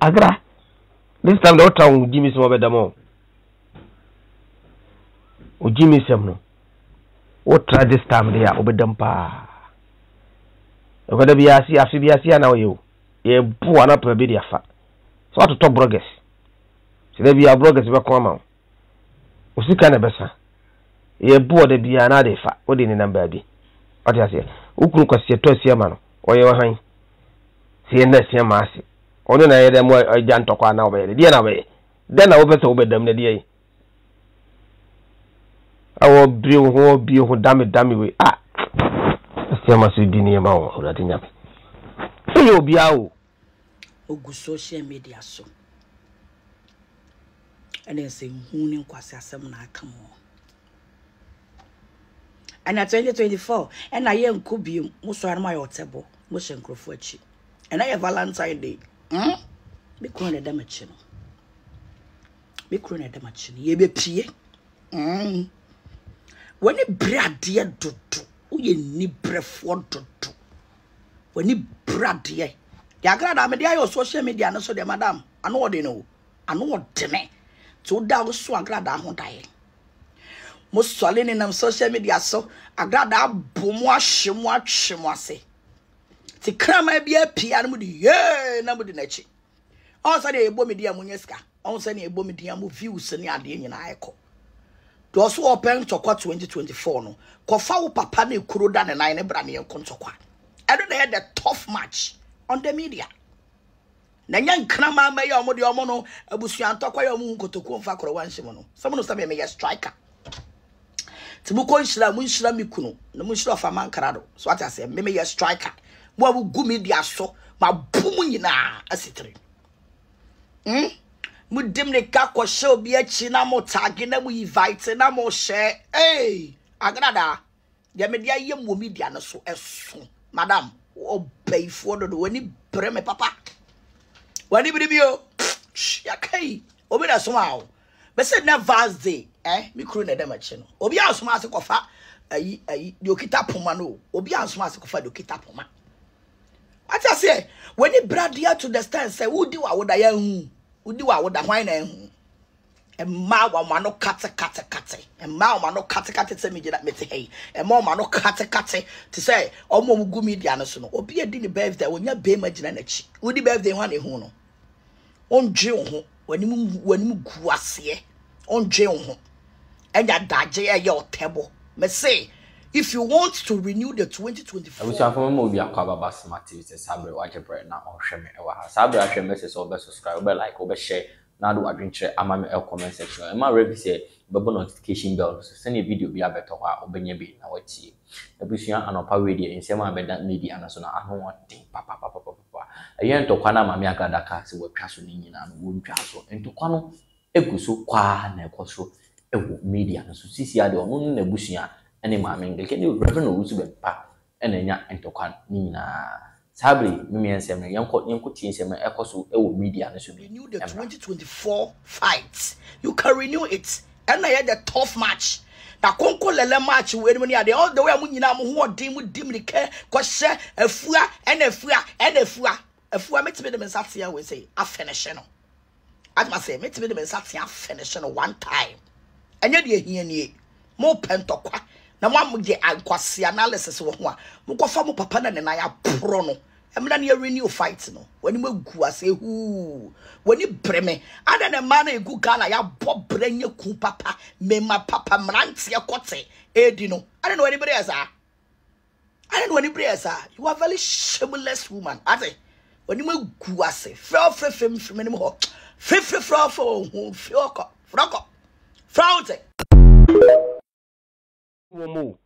Agra. This time the town will give me some of them all. O give me some no. O try this time there. Obedampa. O kada biasi afi biasi ana oyo. Ye bu ana prebe dia fa. So what to talk bloggers? So there be a bloggers we come am. O sika na besa. Ye bu o de bi ana de fa. O de ni number bi. O ti ase. O kunu kwase to ase ma no. O ye wahan. See na ase ma ase. O no na ye dem o jantokwa na obere. Dia na we. Den na wo pese obedam na dia yi. I will be who damn we ah. Still must be near my own, Radinia. You'll be out. Oh, good social media, so. And then say, who knew was a seminar come on. And at 2024, and I am could be most of my old table, most and crofetchy. And I have Valentine's Day. Hm? Be crone a damachin. Be crone a damachin. Ye be pie. Hm. When a bradier do do, we need breath for do do. When a bradier, the Agradaa media or social media, no so the madam, I know what they know, I know what they mean. So that was so Agradaa who died. Most solid in social media, so Agradaa bumwa shimwa shimwa se. The crime may be a piano with yeah, nobody nature. Also, they bomb media muneska, also, they bomb media views and the idea in Ico. Also open to 2024 no kofa papa ne kuro da ne nine bra ne kontokwa I don't hear the tough match on the media na nyan kra ma ma yo mo de omo no abusuan tokwa yo mu kotoku mfa kro wanhye mo no someone say me yes striker tibuko nshira mu nshira mi kunu na mu nshira fa man kra do so what I say me yes striker mo abu gu media so ma bumu nyina asitire Mudim ne kako show bi achi na mo tag na mo invite na mo share. Hey, Agradaa. Ya me dia yem wo media no so eso. Madam, o bayfo do woni bre me papa. Woni bi bi o. Ya kai. Obi na so ma o. Be say na vast day, me kru na dem achi no. Obi aso ma se kofa ayi dokita poma no. Obi aso ma se kofa dokita poma. Ati ase, woni bradia to the stand say who di wa wo da ya hu. Udiwa woda hwan na ehu emma wa ma no kate emma wa ma no kate se meje na mete hey emma ma no kate to say omo mugu media no so no obi edi ni birthday wonya be magina na chi wodi birthday hwan ehu no ondwe ho wanim guase ondwe ho enya daje eye otebo me say if you want to renew the 2024 which afama mo bi akwa baba smart tv se sabre wa jebre na ohwe me ewa ha sabre ahwe message obe subscribe obe like obe share na do adwentre ama me comment section e ma rebi se bebo notification bell so send a video bi abeto kwa obenye bi na watie na bisua anopa we dia nsem abeda media na so na ahwo tin papa eye ntokwa na mami Agradaa se watwa so ni nyina no wontwa so ntokwa no eguso kwa na ekoso ewo media na so sisi ade onu na busua any mammy, they can do revenue to be pa and then Antocan Nina Sabri, Mimi and Samuel, young court, young coaching, and my echoes will media. And so renew the 2024 fights. You can renew it, and I had a tough match. Now, Conco Lella match when we are the all the way when you know who are dim with dimly care, cause a fua and a fua and a fua. A fua makes me the Messatia will say, I finish. I must say, makes me the Messatia finish one time. And yet, you hear me more pentaqua. Na mwamu je ankwasi analysis wo ho a mkofa mo papa na ne na ya pro no emna na renew fight no wani magu ase hu wani breme ada na ma na egu Ghana ya bobre nye ku papa mema papa mrante ye kote edi no ada na wani bre asa ada na wani bre asa you are very shameless woman ate wani magu ase fro me ho fro ho fro Momo.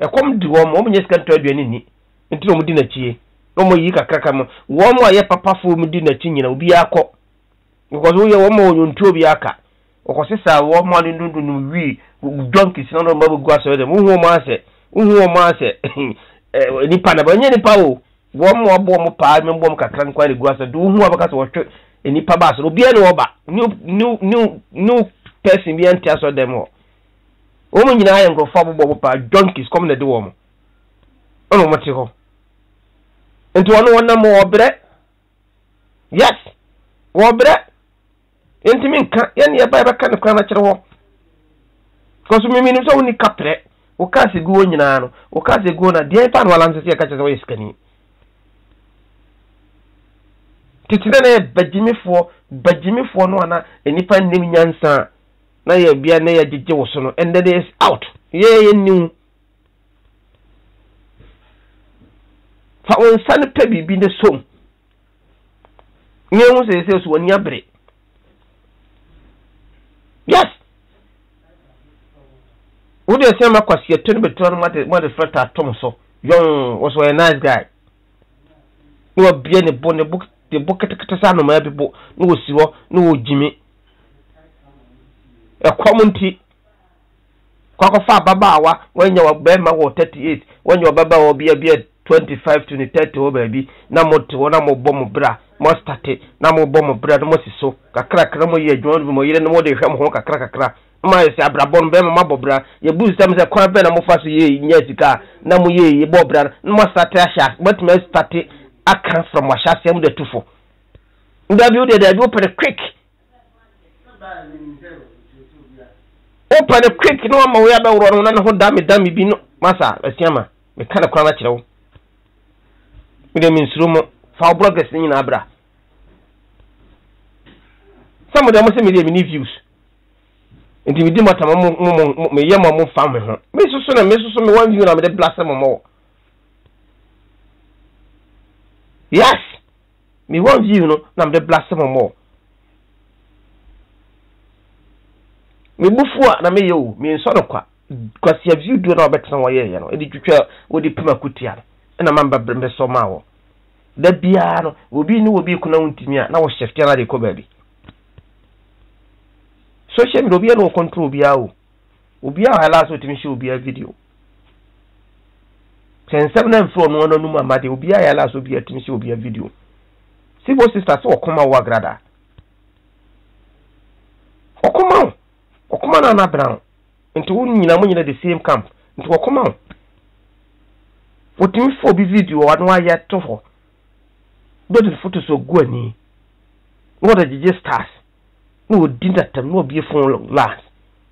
E kom di wo mo nyeska to aduani ni. Nti no mudi na chie. No mo yi kakaka mo. Wo mo aye papa fo mudi na chi nyina obi akọ. Because wo ye wo mo ontu obi aka. Okosesa wo mo ni ndundu no wi. Donkeys no no mabo gwa so dem. Wo mo ase. Wo mo ase. Ni pa na ba nyeni pa wo. Wo mo obo mo pa me bo mo kakra nkwa ni gwa so do hu abaka so wotwe. Ni pa ba so obi ani wo ba. New person bi antia so dem ho. Omo nyina aye nkrofo bobo pa donkeys come na de wo mo. Ono mo ti ho. Nti ono wona mo obre. Yes. Wobre. Enti min kan yani ya baba kan kan na kire ho. Because mi min so ni kapre. O ka se go nyina no. O ka se go na dia pan wala nse se ka kire wo iskani. Kitire na bajimifo no ana enipa nim nyansa. Na ye bia na ye jeje wo so no. And that is out. Ye ni fa won san pe bibi ne som nyewu se se so woni abre. Yes, who dey say makwasi eto ne beton made frata atom so yon was a nice guy no bia ne bo ne book the bucket ketesa no ma bi bo no wosi ho no wojimi e community kwako fa baba awa wanya wa be ma wo 38 wanya wa baba wo bia 25 to 30 o baby na moto na mo bom bra mo start na mo bom bra no siso kakra kakra mo ye adwon mo yire no mo de hwam ho kakra kakra ma se abrabon be ma bobra ye bustam se kwa be na mo faso ye nya sika na mo ye ye bobra no mo start asha but me start aka from asha sem de tufo ndabi de da bi open quick open quick no ma we abawro no na ho dami bi no masa asiama me kana kwa na kirewo Minsrum for progress in Abra. Some of them must be many views. And if you do matter, my young family. Mrs. Son and Mrs. Son, one view, I'm the blaster more. Yes, me one view, I'm the blaster more. Me before, and I may you, me in Sonoqua, because you have you do not bet somewhere, you know, and you would the Pumacutia. Na mamba brembeso mawo da bia no obi ni obi kuna untimi a na wo chefte na de ko baby social media obi na wo control obi a wo obi a hala so timi shi obi a video sense na mfo no no numa ma de obi a hala so obi a timi shi obi a video sibo sister so okoma wo Agradaa okoma na na brown nti wo nyina mo nyina the same camp nti okoma Otimi fo bi video wanwa ya toho. Dodo photo so go ani. Ngoda jije stars. No dinda tam no bi fun la.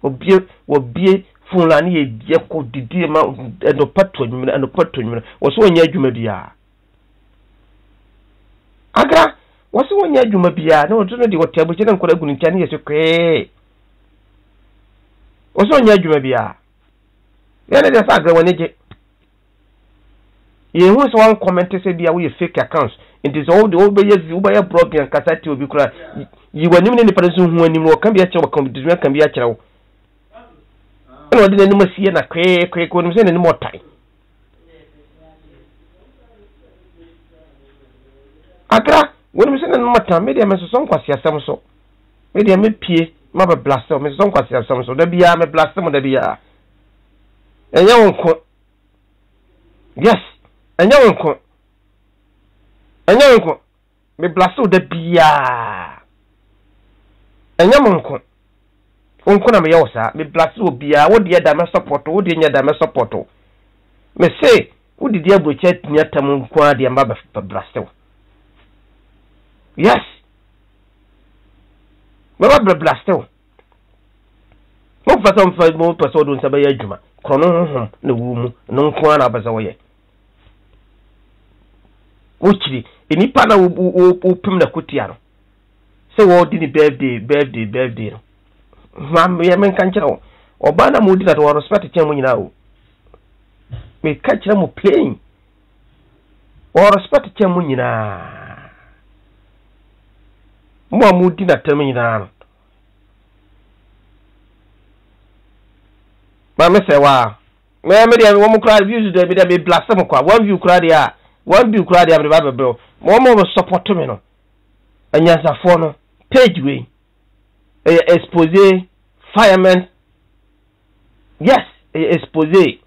Obie fun la ni ye ko didi ma eno patto nyumira. Woso wonya adwuma bia. Agra, woso wonya adwuma bia na odo no di wotabo chena nkola gunu tia ni yesekwe. Woso wonya adwuma bia. Yana de fagra woneje Ye who is one comment say be away fake accounts. It is all the over your blog and cassette will be cry. You were named any person who anymore can be a child can be a child. No, I didn't know see and a crack when any more time. Agra, when we send no more time, maybe I must some quasi some so. Maybe I may pay, mother blaster, Miss some quasi some so. There be a blaster, there be a. And young yes. Enyo nko me blaso da bia enyo nko onko na me yosa me blaso bia wo de da me support wo de nya da me support me say wo de dia bro chat nya tam nko ade mba blaso yes me ba blaso mo fa tom fa mo to so do nsaba ya djuma krono ho na wu mu nko na abaza wo ye Uchiri, inipa na upim na kuti yano. Se wadi ni birthday yano. Mami ya menkanchira ho. Obana mudi kato warospati chena mwenye na ho. Mekanchira mu playing. Warospati chena mwenye na. Mwa mudi na teme mwenye na ano. Mami sewa. Mami ya wamu kwa views de media me blasta mkwa. Wamu view kwa ya. One view crowd, I'm the Bible, bro. Momo was support to me, no. And yes, a phone, page way. Expose, fireman. Yes, expose,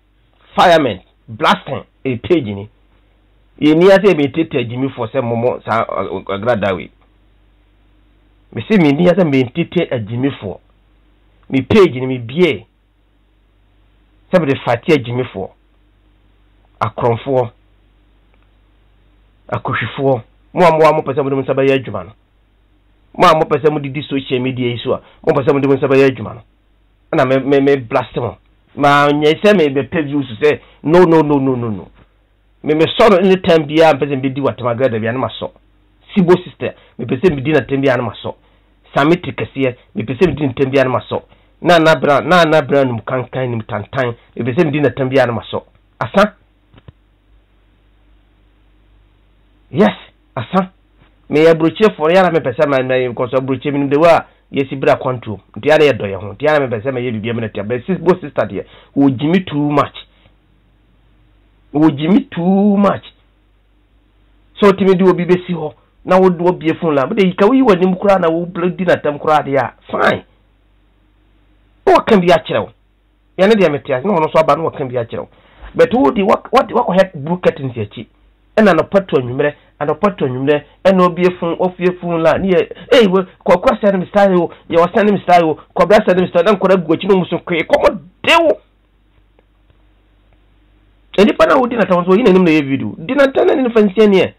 fireman, blasting, a page in it. You near say me take Jimmy for some moments, Agradaa way. Me see me near me take a Jimmy for. Me page in me BA. Somebody fight Jimmy for. A crumb for. A kushifo Mwa pesa mudi msaba ya jumano. Mwa pesa mudi di social media isua. Mwa pesa mudi msaba ya jumano. Ana me blast mo. Ma nyese me peview su se no. Me soro ni tembia mpese mbidi watamagrada vya anima so. Sibo sister, me pese mbidi na tembia anima so. Samiti kesiye, me pese mbidi na tembia anima so. Na brand mkankan ni mtantan, me pese mbidi na tembia anima so. Asa? Yes, asa. Me abroche for yana me pesa me koso abroche mindewa. Yesi bra kwantu ntiana ye doye ho ntiana me pese me ye bibia me na tia but bo sister de o jimi too much so timi di obi besi ho na wo do obi efun la but e ka wo yi wanim kura na wo blood di na tam kura de ya fine o kan bi a kirew ya ne de me tia na ono so aba na o kan bi a kirew but wo di what head bucket in sechi ena no pato anwumre anopato anwumre ena obi efun ofie fun la ne eh kokwa send me style yo ye wa send me style yo kobra send me style dan kora guachi no muso kwe komo dewo eni pana odi na tawo so yina nim na ye video dina tana ni fansia ne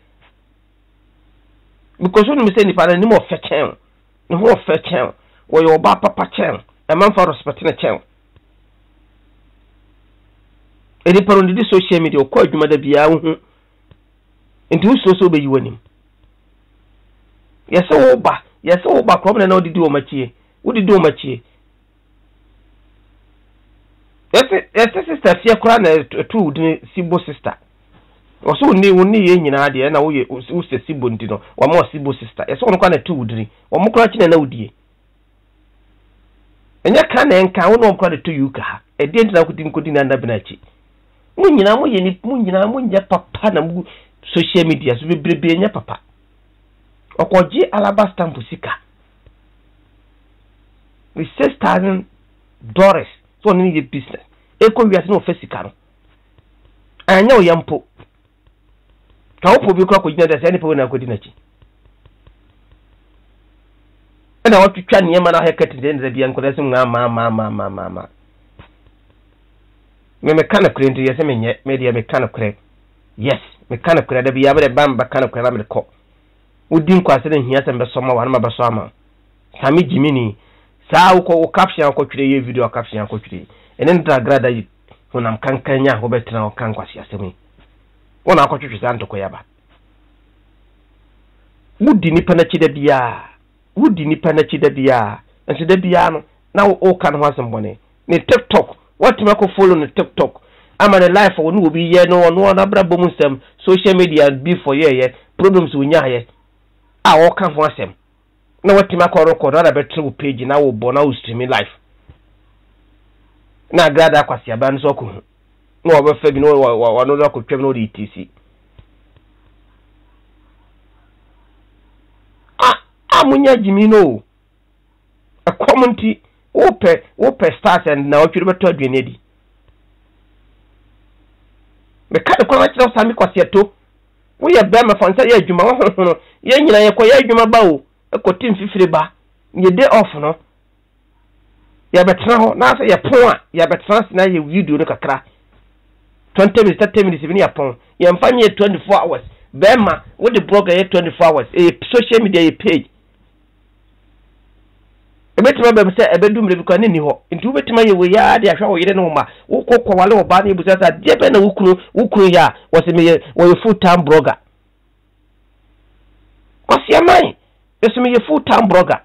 because no me say ni pana ni mo fetchen ni ho fetchen wo yo ba papa chen e man fa respect na chen eni paro ndi di social media ko adwuma da bia wo nti uso so be yiwanim yesa oba problem na odidi o machie yesa sister fie kura na tu udini sibo sister oso ni ye nyina ade na wo ye uso sibo ndi no wa ma sibo sister yesa onko na tu udini wa mukura chi na udie enya ka na enka wo no mukura de tu yuka ha e de ndina kudi na ndabe na chi munyina moye ni munyina munje papa na mu social media so bebrebe nya papa okoji alaba stamp sika we $6,000 so ni ye business e ko wi ase no fa sika no anya o yampo ka opo bi ko akojina da se ni po na akojina chi ena watu twa ne ma na haircut de nza bi anko da se ma me kana kurenti yese me nye media me kana kurenti yes me kana kurada bi ya bare bamba kana kurada me ko udin kwa se den hiya sambe soma wan ma ba soma sami jimini sa uko caption ko twire ye video caption ko twire enen da Agradaa yi onam kankanya ho betra o kan kwasi asemi wona akotwitwe sa ntoko yaba udini pana chida bia nti da bia no na o kan ho asembone ni TikTok what me ko follow ni TikTok ama the life wonu obi ye no no na brabo mu nsem social media be for ye problems wo nya ye a wo ka ho asem na what me ko record na betru page na wo bo na wo streaming live na Agradaa kwasi aba nso ko na wo fa bi no wo no ko twem no di tc a munya jimi no a community wo pe start and na wo twire beto adwene di me kada kwa wachira usami kwa sieto uye bema fansa ye juma wahono ye njina ye kwa ye juma bao eko tim fifiri ba ye day off no ya betina ho na asa ye ponwa ya betina sina ye video ni kakra 20 minutes 30 minutes vini ya pon ye mfanyi ye 24 hours bema wadi blogger ye 24 hours ye social media ye page ebe tima bema se ebe dumile vikuwa nini ho inti ube tima yewe ya adi ya shwa wa yire na huma uko kwa wale wabani yebu sasa jepe na ukuru ya wasemeye wayo full time blogger kwa siyamai wasemeye full time blogger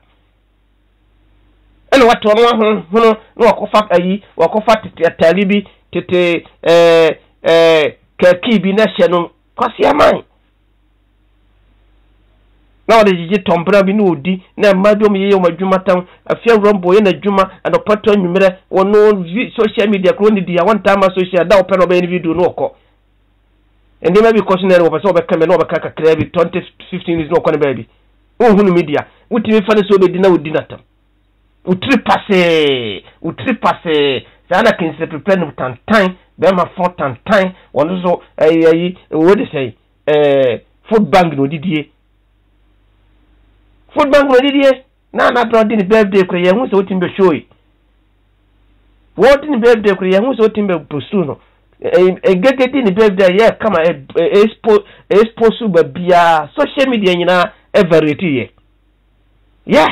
eno watu wama huno wakofa ayi wakofa tete talibi tete kekibi neshe no kwa siyamai na wale jiji tombra binu udi na madu mye yoma juma tamu afia urombo yena juma anopato nyumire wano social media kuhoni dia one time social da openo oba individu nuoko ndi mebi kosinere wapasa oba kame na oba kaka krebi 2015 is nuoko ni baby uhunu media uti mifane sobe dina udina tamu utripase sana kinsi prepare ni utantain bema for tantain wanuzo uwede say food bank ni udidie food bank no didie na na brodi ni birthday ko ye hu so timbe show yi wodi ni birthday ko ye hu so timbe pusu no engaging the baby, yeah, come on, expose bia social media, you know, every day, yeah.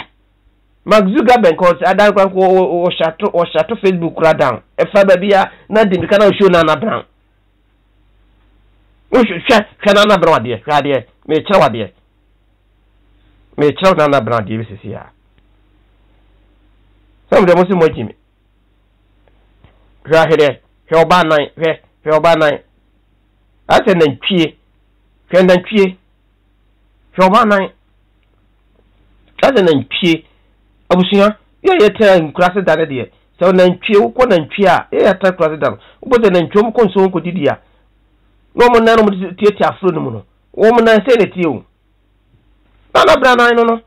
Mark Zuckerberg calls Adam or Shato Facebook Radam. If I be nothing, you cannot show Nana Brown. We should Nana Brown, dear, dear, may chow, dear, may chow Nana Brown, dear, this is here. Some of the most important. Rahede, Helba nine. I said, then cheer, can then cheer. Helba nine. I said, then cheer. Abusia, you turn crasses down there. So then cheer, one and cheer, you turn crasses down. But then Jom Consul could dear. No man, no theatre fluid. Woman, I said it to you. Nana Brown, I don't know.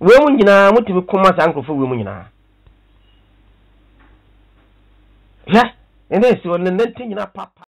Women, you know, what you come as uncle for women, you know. Yeah, and then so, and then thing, you know, papa.